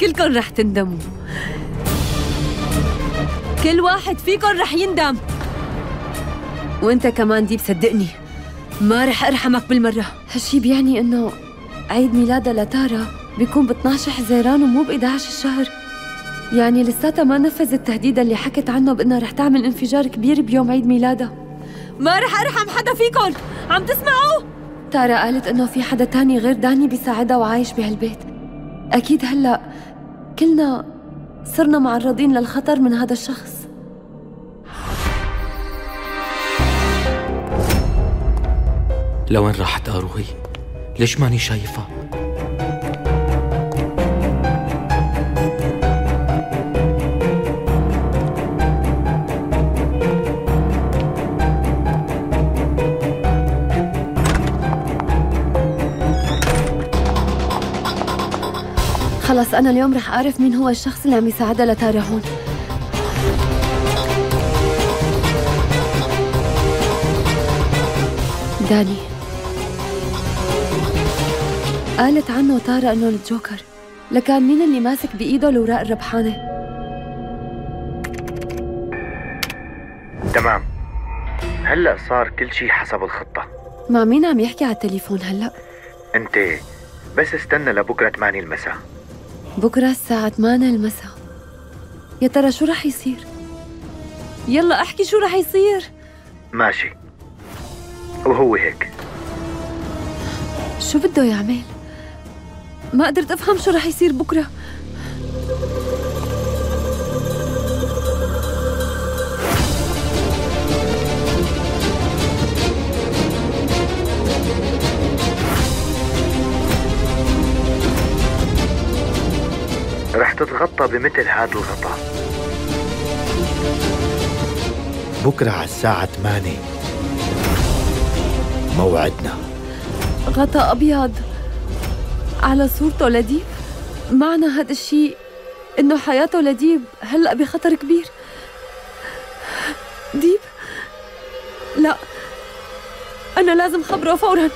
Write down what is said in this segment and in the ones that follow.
كلكن رح تندموا، كل واحد فيكن رح يندم. وانت كمان ديب، صدقني ما رح ارحمك بالمرة. هالشي بيعني انه عيد ميلادها لتارا بيكون ب 12 حزيران ومو ب 11 الشهر، يعني لساتها ما نفذت التهديد اللي حكت عنه بانها رح تعمل انفجار كبير بيوم عيد ميلادها. ما رح ارحم حدا فيكن، عم تسمعوا؟ تارا قالت انه في حدا تاني غير داني بيساعدها وعايش بهالبيت. اكيد هلا كلنا صرنا معرضين للخطر من هذا الشخص. لوين راحت آروهي؟ ليش ماني شايفها؟ خلص أنا اليوم رح أعرف مين هو الشخص اللي عم يساعدها لتارا هون. داني قالت عنه تارا انه الجوكر، لكان مين اللي ماسك بايده الاوراق الربحانه؟ تمام، هلا صار كل شيء حسب الخطه. مع مين عم يحكي على التليفون هلا؟ انت بس استنى لبكره 8 المساء. بكره الساعه 8 المساء، يا ترى شو رح يصير؟ يلا احكي شو رح يصير. ماشي، وهو هيك. شو بده يعمل؟ ما قدرت أفهم شو رح يصير بكرة. رح تتغطى بمثل هذا الغطاء. بكرة على الساعة 8 موعدنا. غطاء أبيض على صورته لديب. معنى هذا الشيء انه حياته لديب هلا بخطر كبير. ديب، لا، انا لازم خبره فورا.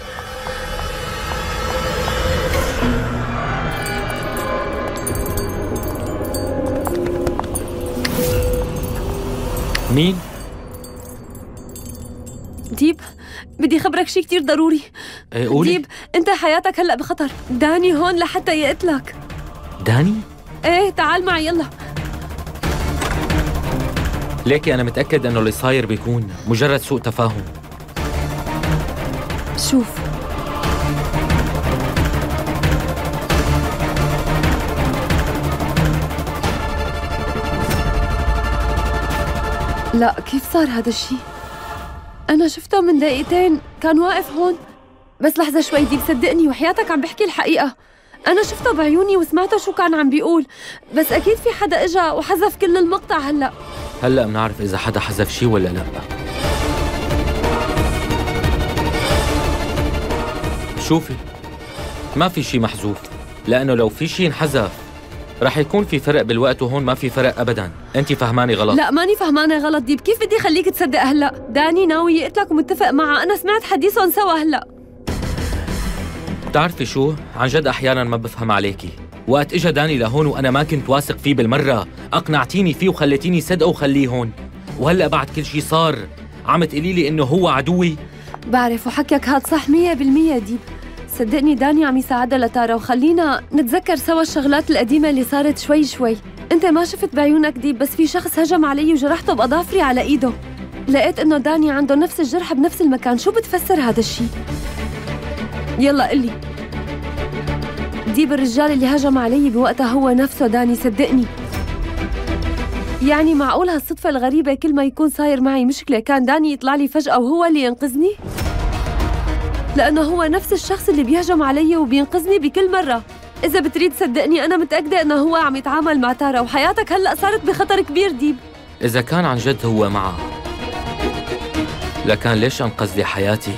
مين؟ ديب، بدي خبرك شيء كتير ضروري. ايه قولي. ديب، انت حياتك هلا بخطر، داني هون لحتى يقتلك. داني؟ ايه، تعال معي يلا. ليكي انا متأكد انه اللي صاير بيكون مجرد سوء تفاهم. شوف، لا، كيف صار هذا الشيء؟ أنا شفته من دقيقتين، كان واقف هون. بس لحظة شوي ديب، صدقني وحياتك عم بحكي الحقيقة. أنا شفته بعيوني وسمعته شو كان عم بيقول، بس أكيد في حدا إجا وحذف كل المقطع. هلأ بنعرف إذا حدا حذف شي ولا لأ. شوفي، ما في شي محذوف، لأنه لو في شي انحذف رح يكون في فرق بالوقت، وهون ما في فرق أبداً. أنت فهماني غلط. لا، ماني فهمانة غلط ديب، كيف بدي خليك تصدق هلأ؟ داني ناوي يقتلك ومتفق معه، أنا سمعت حديثهم سوا هلأ. بتعرفي شو؟ عن جد أحياناً ما بفهم عليكي. وقت إجا داني لهون وأنا ما كنت واثق فيه بالمرة، أقنعتيني فيه وخليتيني صدقه وخليه هون. وهلأ بعد كل شي صار عم تقولي لي إنه هو عدوي؟ بعرف، وحكيك هاد صح 100% ديب. صدقني داني عم يساعدها لتارا، وخلينا نتذكر سوا الشغلات القديمة اللي صارت شوي شوي. أنت ما شفت بعيونك ديب، بس في شخص هجم علي وجرحته بأظافري على إيده. لقيت إنه داني عنده نفس الجرح بنفس المكان، شو بتفسر هذا الشيء؟ يلا قلي. ديب، الرجال اللي هجم علي بوقتها هو نفسه داني، صدقني. يعني معقول هالصدفة الغريبة كل ما يكون صاير معي مشكلة كان داني يطلع لي فجأة وهو اللي ينقذني؟ لأنه هو نفس الشخص اللي بيهجم علي وبينقذني بكل مرة. إذا بتريد صدقني أنا متأكدة إنه هو عم يتعامل مع تارا، وحياتك هلأ صارت بخطر كبير ديب. إذا كان عن جد هو معه، لكان ليش أنقذ لي حياتي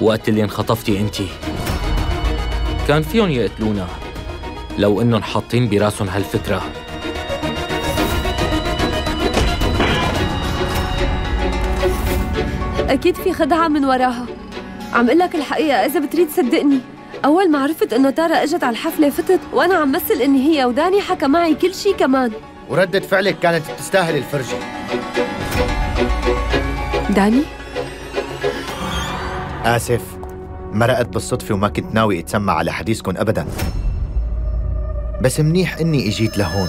وقت اللي انخطفتي أنتي؟ كان فيهم يقتلونا لو إنهم حاطين براسهم هالفكرة. أكيد في خدعة من وراها. عم اقول لك الحقيقة إذا بتريد صدقني. أول ما عرفت إنه تارا إجت على الحفلة فتت وأنا عم مثل إني هي، وداني حكى معي كل شيء كمان. وردة فعلك كانت بتستاهل الفرجة. داني؟ آسف، مرقت بالصدفة وما كنت ناوي أتسمع على حديثكم أبداً. بس منيح إني إجيت لهون.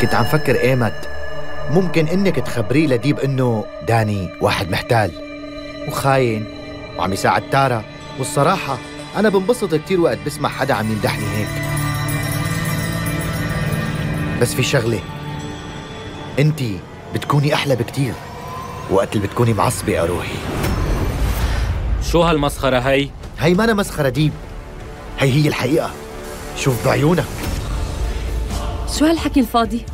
كنت عم فكر إيمت ممكن إنك تخبريه لديب إنه داني واحد محتال وخاين وعم يساعد تارا، والصراحة أنا بنبسط كتير وقت بسمع حدا عم يمدحني هيك. بس في شغلة، أنتي بتكوني أحلى بكتير وقت اللي بتكوني معصبة يا روحي. شو هالمسخرة هي؟ هي ما أنا مسخرة ديب، هي الحقيقة، شوف بعيونك. شو هالحكي الفاضي؟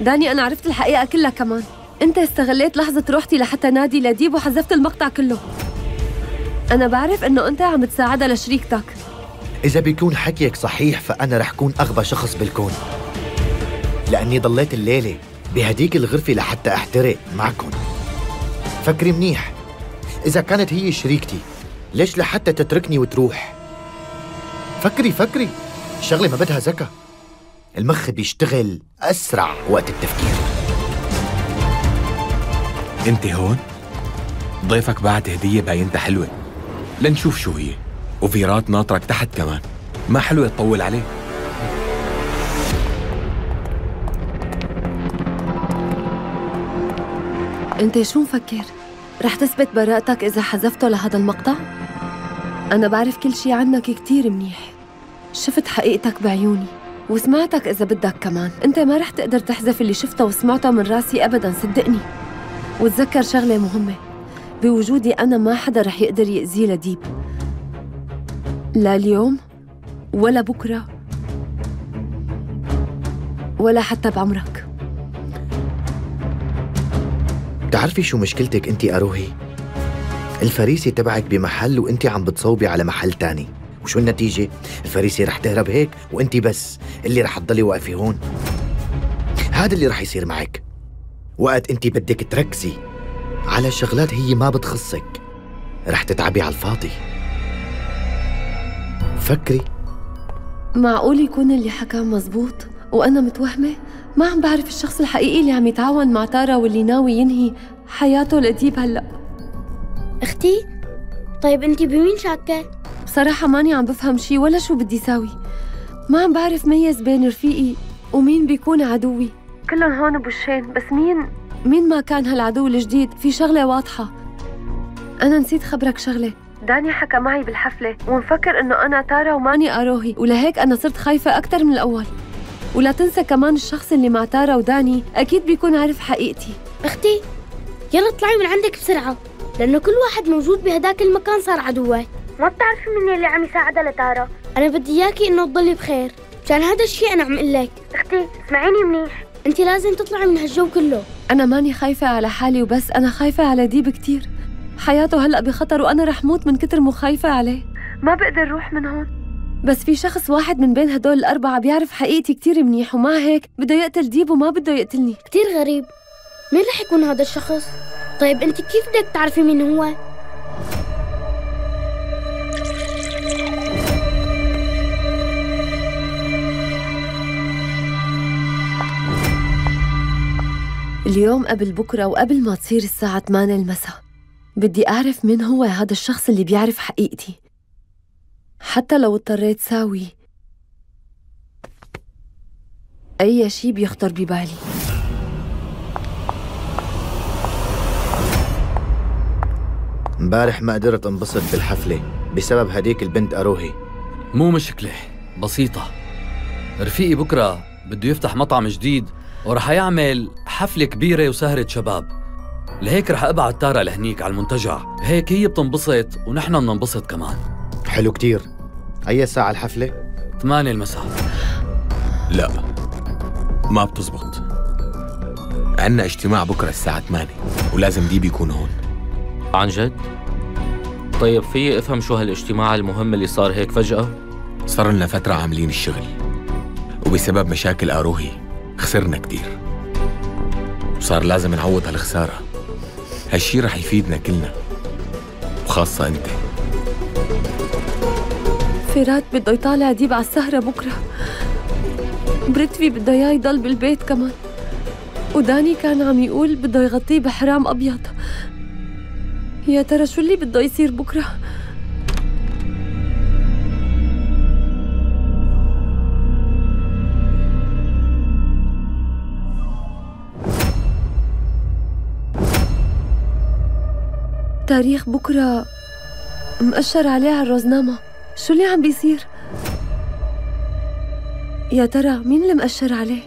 داني أنا عرفت الحقيقة كلها كمان، أنت استغليت لحظة روحتي لحتى نادي لديب وحذفت المقطع كله. أنا بعرف إنه أنت عم تساعدها لشريكتك. إذا بيكون حكيك صحيح فأنا رح كون أغبى شخص بالكون، لأني ضليت الليلة بهديك الغرفة لحتى أحترق معكم. فكري منيح، إذا كانت هي شريكتي ليش لحتى تتركني وتروح؟ فكري، الشغلة ما بدها ذكاء، المخ بيشتغل أسرع وقت التفكير. أنت هون؟ ضيفك بعت هدية باينتها حلوة، لنشوف شو هي، وفيرات ناطرك تحت كمان، ما حلوة تطول عليه. أنت شو مفكر؟ رح تثبت براءتك إذا حذفته لهذا المقطع؟ أنا بعرف كل شي عنك كتير منيح، شفت حقيقتك بعيوني وسمعتك إذا بدك كمان. أنت ما رح تقدر تحذف اللي شفته وسمعته من راسي أبداً، صدقني. وتذكر شغلة مهمة، بوجودي أنا ما حدا رح يقدر يأذيه لديب، لا اليوم ولا بكرة ولا حتى بعمرك. بتعرفي شو مشكلتك انتي آروهي؟ الفريسة تبعك بمحل وانتي عم بتصوبي على محل تاني، وشو النتيجة؟ الفريسة رح تهرب هيك وانتي بس اللي رح تضلي واقفة هون. هذا اللي رح يصير معك وقت انتي بدك تركزي على شغلات هي ما بتخصك، رح تتعبي على الفاضي. فكري. معقول يكون اللي حكاه مزبوط وأنا متوهمة؟ ما عم بعرف الشخص الحقيقي اللي عم يتعاون مع تارا واللي ناوي ينهي حياته لديب هلأ. أختي؟ طيب أنتي بمين شاكة؟ بصراحة ماني عم بفهم شي ولا شو بدي ساوي، ما عم بعرف ميز بين رفيقي ومين بيكون عدوي، كلهم هون بوشين. بس مين ما كان هالعدو الجديد، في شغلة واضحة. أنا نسيت خبرك شغلة، داني حكى معي بالحفلة ومفكر إنه أنا تارا وماني آروهي، ولهيك أنا صرت خايفة أكتر من الأول. ولا تنسى كمان الشخص اللي مع تارا وداني أكيد بيكون عارف حقيقتي. أختي يلا اطلعي من عندك بسرعة، لأنه كل واحد موجود بهداك المكان صار عدوه. ما بتعرفي مني اللي عم يساعدها لتارا. أنا بدي إياكي إنه تضلي بخير، مشان هذا الشيء أنا عم أقول لك. أختي اسمعيني منيح، أنت لازم تطلعي من هالجو كله. أنا ماني خايفة على حالي وبس، أنا خايفة على ديب كتير، حياته هلأ بخطر وأنا رح موت من كتر مو خايفة عليه، ما بقدر روح من هون. بس في شخص واحد من بين هدول الأربعة بيعرف حقيقتي كتير منيح، ومع هيك بده يقتل ديب وما بده يقتلني. كتير غريب، مين رح يكون هذا الشخص؟ طيب أنت كيف بدك تعرفي مين هو؟ اليوم قبل بكرة وقبل ما تصير الساعة 8 المساء بدي أعرف مين هو هذا الشخص اللي بيعرف حقيقتي، حتى لو اضطريت ساوي أي شي بيخطر ببالي. امبارح ما قدرت انبسط بالحفلة بسبب هديك البنت آروهي. مو مشكلة، بسيطة. رفيقي بكرة بده يفتح مطعم جديد ورح يعمل حفلة كبيرة وسهرة شباب، لهيك رح أبعت تارا لهنيك على المنتجع، هيك هي بتنبسط ونحن بننبسط كمان. حلو كتير. أي ساعة الحفلة؟ 8 المساء. لا ما بتزبط، عنا اجتماع بكرة الساعة 8 ولازم ديب يكون هون. عن جد؟ طيب في أفهم شو هالاجتماع المهم اللي صار هيك فجأة؟ صار لنا فترة عاملين الشغل وبسبب مشاكل آروهي خسرنا كتير وصار لازم نعوض هالخسارة، هالشي رح يفيدنا كلنا خاصة أنت. فيرات بده يطالع ديب على السهرة بكرة، بريتفي بده إياه يضل بالبيت كمان، وداني كان عم يقول بده يغطيه بحرام أبيض. يا ترى شو اللي بده يصير بكرة؟ تاريخ بكرة مؤشر عليه على الروزنامة، شو اللي عم بيصير؟ يا ترى مين اللي مؤشر عليه؟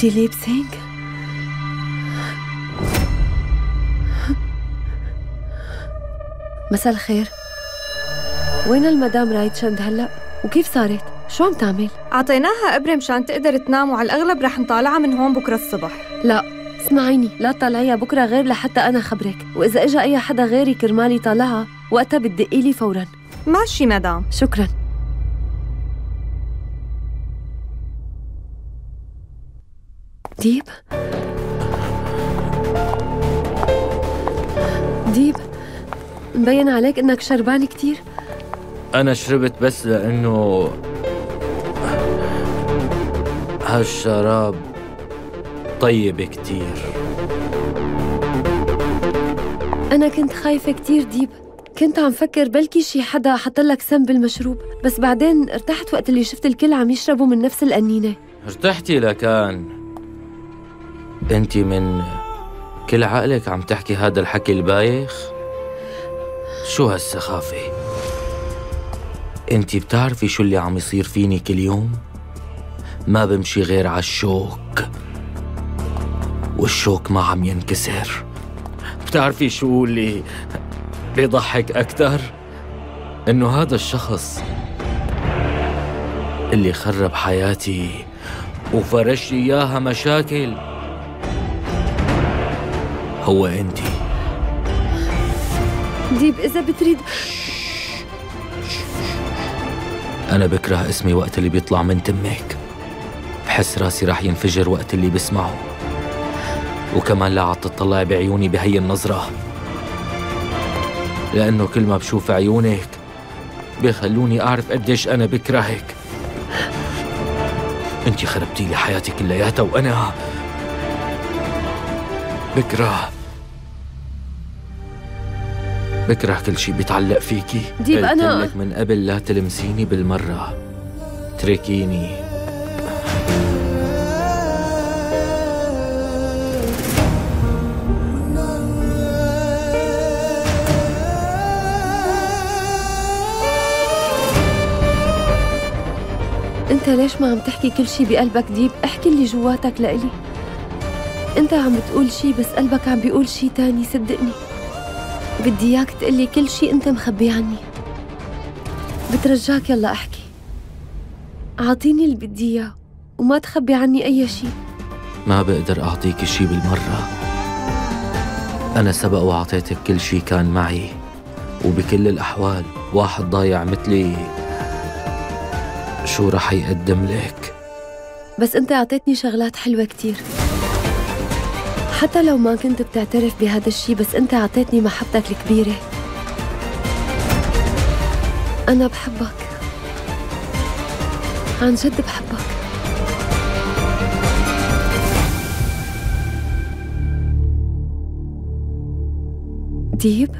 ديليب سينغ؟ مساء الخير، وين المدام رايتشاند هلأ؟ وكيف صارت؟ شو عم تعمل؟ عطيناها إبرة مشان تقدر تنام، وعلى الأغلب رح نطالعها من هون بكرة الصبح. لا اسمعيني، لا تطلعيها بكره غير لحتى انا خبرك، واذا اجى اي حدا غيري كرمال يطلعها وقتها بتدقي لي فورا. ماشي مدام، شكرا. ديب مبين عليك انك شربان كثير. انا شربت بس لانه هالشراب طيبة كتير. أنا كنت خايفة كتير ديب، كنت عم فكر بلكي شي حدا حطلك سم بالمشروب، بس بعدين ارتحت وقت اللي شفت الكل عم يشربوا من نفس القنينة. ارتحتي لكان أنت من كل عقلك عم تحكي هذا الحكي البايخ؟ شو هالسخافة؟ أنت بتعرفي شو اللي عم يصير فيني كل يوم؟ ما بمشي غير على الشوك، والشوك ما عم ينكسر. بتعرفي شو اللي بيضحك أكثر؟ إنه هذا الشخص اللي خرب حياتي وفرش لي إياها مشاكل هو أنتِ. ديب إذا بتريد أنا بكره اسمي وقت اللي بيطلع من تمك، بحس راسي راح ينفجر وقت اللي بسمعه، وكمان لا عاد تطلعي بعيوني بهي النظرة، لأنه كل ما بشوف عيونك بيخلوني أعرف قديش أنا بكرهك. أنت خربتي لي حياتي كلياتها وأنا بكره كل شي بيتعلق فيكي. ديب أنا قلتلك من قبل لا تلمسيني بالمرة، اتركيني. انت ليش ما عم تحكي كل شي بقلبك ديب؟ احكي اللي جواتك لإلي. انت عم بتقول شي بس قلبك عم بيقول شي تاني، صدقني. بدي اياك تقلي كل شي انت مخبي عني، بترجاك يلا احكي، اعطيني اللي بدي اياه وما تخبي عني اي شي. ما بقدر اعطيك شي بالمرة، انا سبق واعطيتك كل شي كان معي، وبكل الاحوال واحد ضايع مثلي شو رح يقدم لك؟ بس انت اعطيتني شغلات حلوة كتير، حتى لو ما كنت بتعترف بهذا الشي، بس انت اعطيتني محبتك الكبيرة. انا بحبك، عن جد بحبك. ديب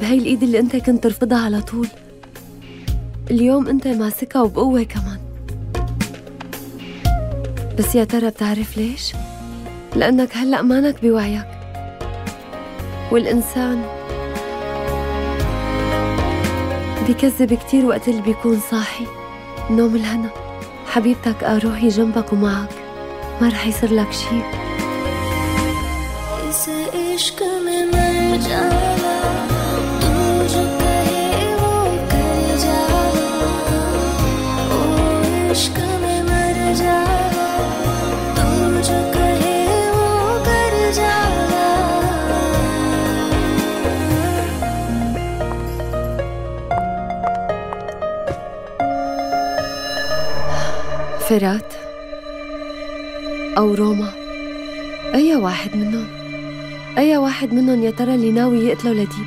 بهاي الايد اللي انت كنت ترفضها على طول، اليوم انت ماسكها وبقوة كمان. بس يا ترى بتعرف ليش؟ لانك هلأ مانك بوعيك، والانسان بيكذب كتير وقت اللي بيكون صاحي. نوم الهنا، حبيبتك آروهي جنبك ومعك، ما رح يصير لك شي. فرات أو روما، أي واحد منهم يا ترى اللي ناوي يقتله لديب؟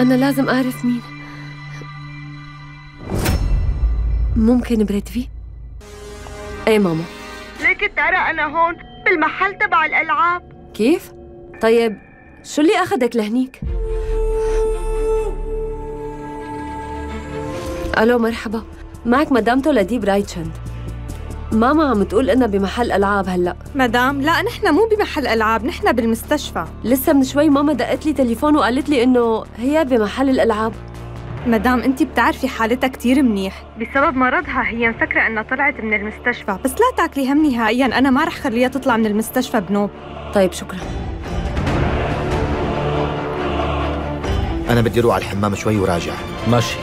أنا لازم أعرف مين. ممكن بريتفي؟ إيه ماما. ليك ترى أنا هون بالمحل تبع الألعاب. كيف؟ طيب شو اللي أخذك لهنيك؟ ألو مرحبا، معك مدامته لديب رايتشاند. ماما عم تقول إنها بمحل ألعاب هلأ. مدام، لا نحن مو بمحل ألعاب، نحن بالمستشفى. لسه من شوي ماما دقت لي تليفون وقالت لي إنه هي بمحل الألعاب. مدام أنتِ بتعرفي حالتها كتير منيح، بسبب مرضها هي مفكرة إنها طلعت من المستشفى، بس لا تاكلي هم نهائياً، أنا ما رح خليها تطلع من المستشفى بنوب. طيب شكراً. أنا بدي أروح على الحمام شوي وراجع. ماشي.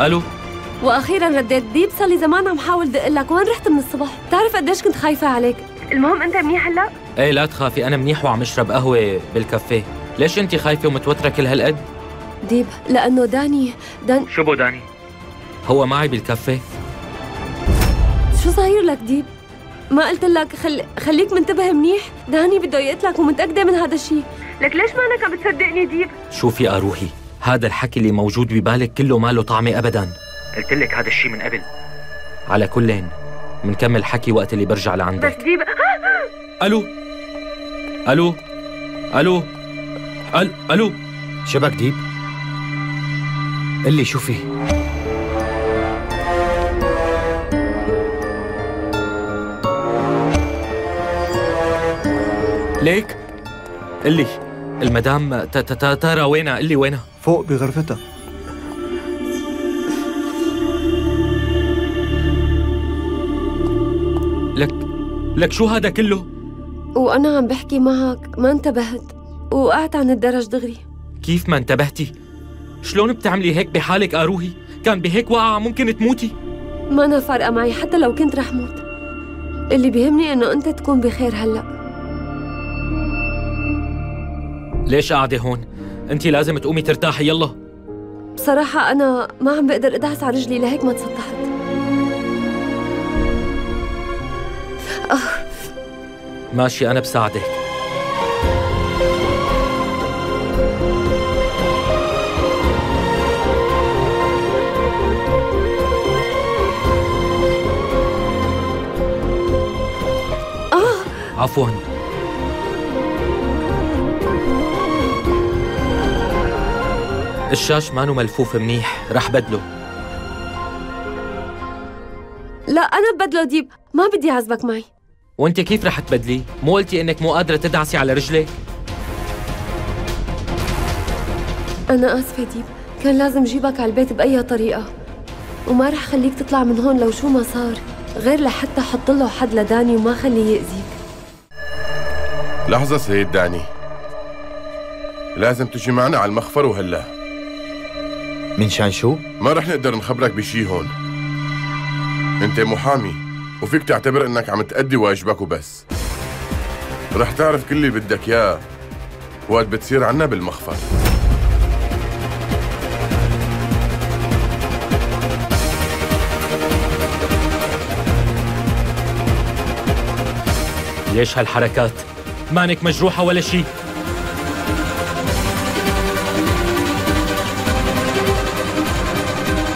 الو، واخيرا رديت ديب، صار لي زمان عم حاول دق لك، وين رحت من الصبح؟ بتعرف قديش كنت خايفه عليك. المهم انت منيح هلا؟ ايه لا تخافي، انا منيح وعم اشرب قهوه بالكافيه. ليش انت خايفه ومتوتره كل هالقد؟ ديب، لانه داني شو بو داني؟ هو معي بالكافيه. شو صاير لك ديب؟ ما قلت لك خليك منتبه منيح، داني بده يقتلك ومتاكده من هذا الشيء. لك ليش ما انك عم بتصدقني ديب؟ شوفي اروحي، هذا الحكي اللي موجود ببالك كله ما له طعمه ابدا، قلت لك هذا الشيء من قبل. على كلين منكمل حكي وقت اللي برجع لعندك. بس ديب. الو الو الو الو، شبك ديب؟ اللي شو فيه؟ ليك اللي المدام تارا وينها؟ اللي وينها؟ فوق بغرفتها. لك شو هذا كله؟ وأنا عم بحكي معك ما انتبهت وقعت عن الدرج دغري. كيف ما انتبهتي؟ شلون بتعملي هيك بحالك آروهي؟ كان بهيك وقعة ممكن تموتي. ما أنا فارقة معي، حتى لو كنت رح موت، اللي بيهمني إنه أنت تكون بخير هلأ. ليش قاعدة هون؟ أنتِ لازم تقومي ترتاحي يلا. بصراحة أنا ما عم بقدر أدعس على رجلي، لهيك ما تسطحت. ماشي أنا بساعدك. عفواً. الشاش مانو ملفوف منيح، رح بدله. لا أنا ببدله ديب، ما بدي أعذبك معي. وأنت كيف رح تبدلي؟ مو قلتي إنك مو قادرة تدعسي على رجلك؟ أنا آسفة ديب، كان لازم جيبك على البيت بأي طريقة، وما رح خليك تطلع من هون لو شو ما صار، غير لحتى حط له حد لداني وما خليه يأذيك. لحظة سيد داني، لازم تجي معنا على المخفر وهلا. من شان شو؟ ما رح نقدر نخبرك بشي هون، انت محامي وفيك تعتبر انك عم تأدي واجبك وبس. رح تعرف كل اللي بدك اياه وقت بتصير عنا بالمخفر. ليش هالحركات؟ مانك مجروحة ولا شي؟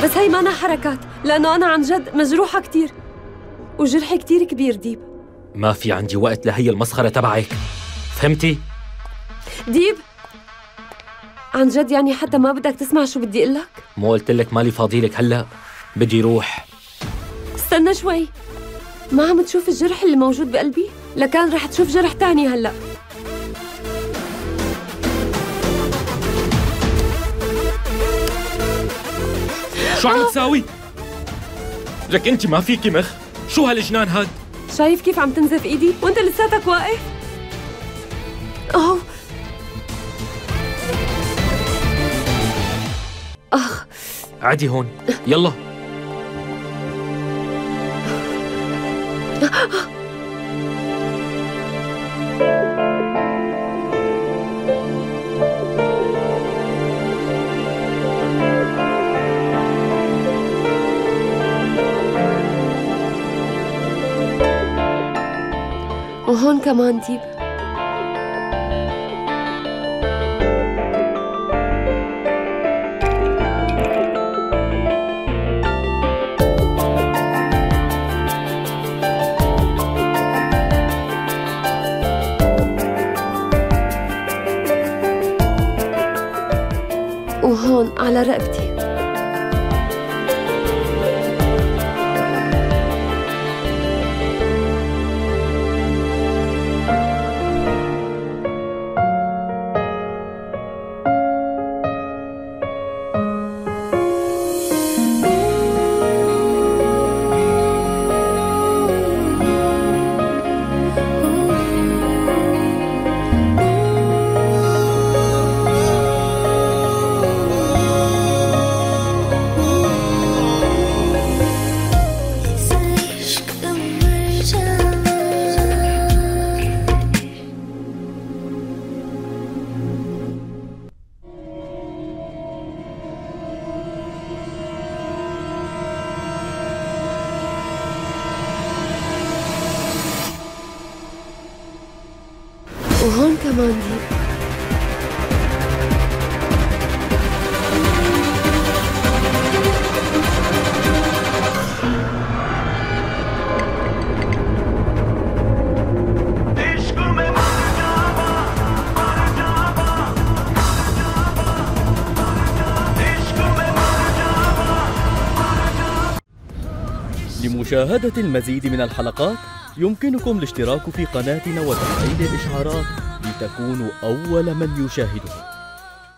بس هي مانا حركات، لأنه أنا عن جد مجروحة كتير وجرحي كتير كبير ديب. ما في عندي وقت لهي المسخرة تبعك، فهمتي؟ ديب عن جد يعني حتى ما بدك تسمع شو بدي أقول لك؟ مو قلت لك مالي فاضي لك هلا، بدي روح. استنى شوي، ما عم تشوف الجرح اللي موجود بقلبي؟ لكان رح تشوف جرح تاني هلا. شو عم تساوي؟ لك انت ما فيكي مخ، شو هالجنان هاد؟ شايف كيف عم تنزف ايدي وانت لساتك واقف؟ أوه. اخ عادي هون، يلا. وهون كمان ديب. وهون على رقبتي. وهون كمان ديب. لمشاهدة المزيد من الحلقات يمكنكم الاشتراك في قناتنا وتفعيل الإشعارات لتكونوا أول من يشاهدها.